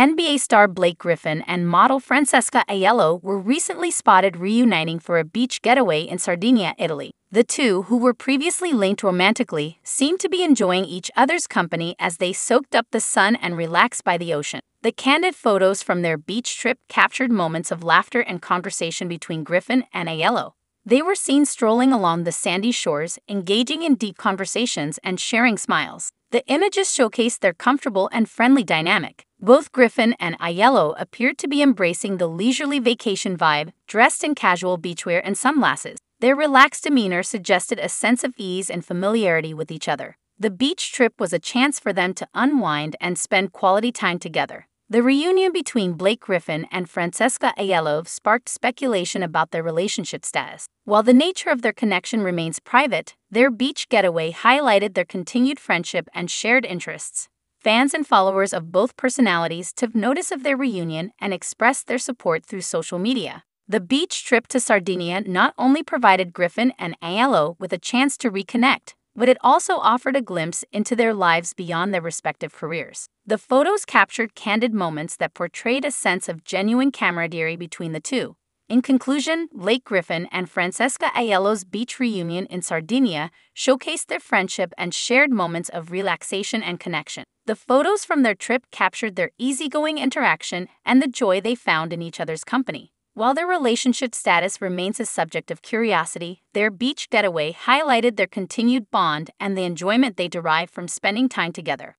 NBA star Blake Griffin and model Francesca Aiello were recently spotted reuniting for a beach getaway in Sardinia, Italy. The two, who were previously linked romantically, seemed to be enjoying each other's company as they soaked up the sun and relaxed by the ocean. The candid photos from their beach trip captured moments of laughter and conversation between Griffin and Aiello. They were seen strolling along the sandy shores, engaging in deep conversations and sharing smiles. The images showcased their comfortable and friendly dynamic. Both Griffin and Aiello appeared to be embracing the leisurely vacation vibe, dressed in casual beachwear and sunglasses. Their relaxed demeanor suggested a sense of ease and familiarity with each other. The beach trip was a chance for them to unwind and spend quality time together. The reunion between Blake Griffin and Francesca Aiello sparked speculation about their relationship status. While the nature of their connection remains private, their beach getaway highlighted their continued friendship and shared interests. Fans and followers of both personalities took notice of their reunion and expressed their support through social media. The beach trip to Sardinia not only provided Griffin and Aiello with a chance to reconnect, but it also offered a glimpse into their lives beyond their respective careers. The photos captured candid moments that portrayed a sense of genuine camaraderie between the two. In conclusion, Blake Griffin and Francesca Aiello's beach reunion in Sardinia showcased their friendship and shared moments of relaxation and connection. The photos from their trip captured their easygoing interaction and the joy they found in each other's company. While their relationship status remains a subject of curiosity, their beach getaway highlighted their continued bond and the enjoyment they derive from spending time together.